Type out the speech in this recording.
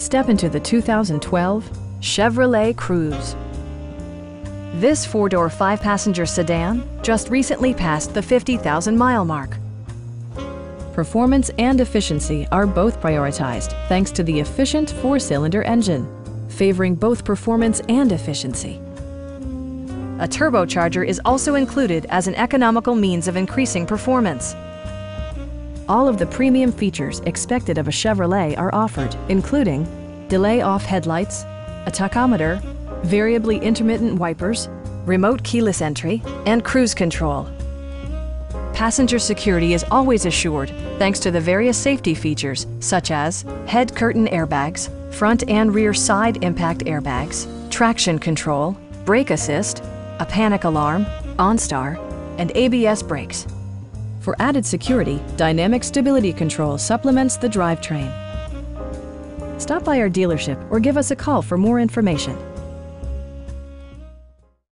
Step into the 2012 Chevrolet Cruze. This four-door, five-passenger sedan just recently passed the 50,000-mile mark. Performance and efficiency are both prioritized thanks to the efficient four-cylinder engine, favoring both performance and efficiency. A turbocharger is also included as an economical means of increasing performance. All of the premium features expected of a Chevrolet are offered, including delay-off headlights, a tachometer, variably intermittent wipers, remote keyless entry, and cruise control. Passenger security is always assured thanks to the various safety features such as head curtain airbags, front and rear side impact airbags, traction control, brake assist, a panic alarm, OnStar, and ABS brakes. For added security, dynamic stability control supplements the drivetrain. Stop by our dealership or give us a call for more information.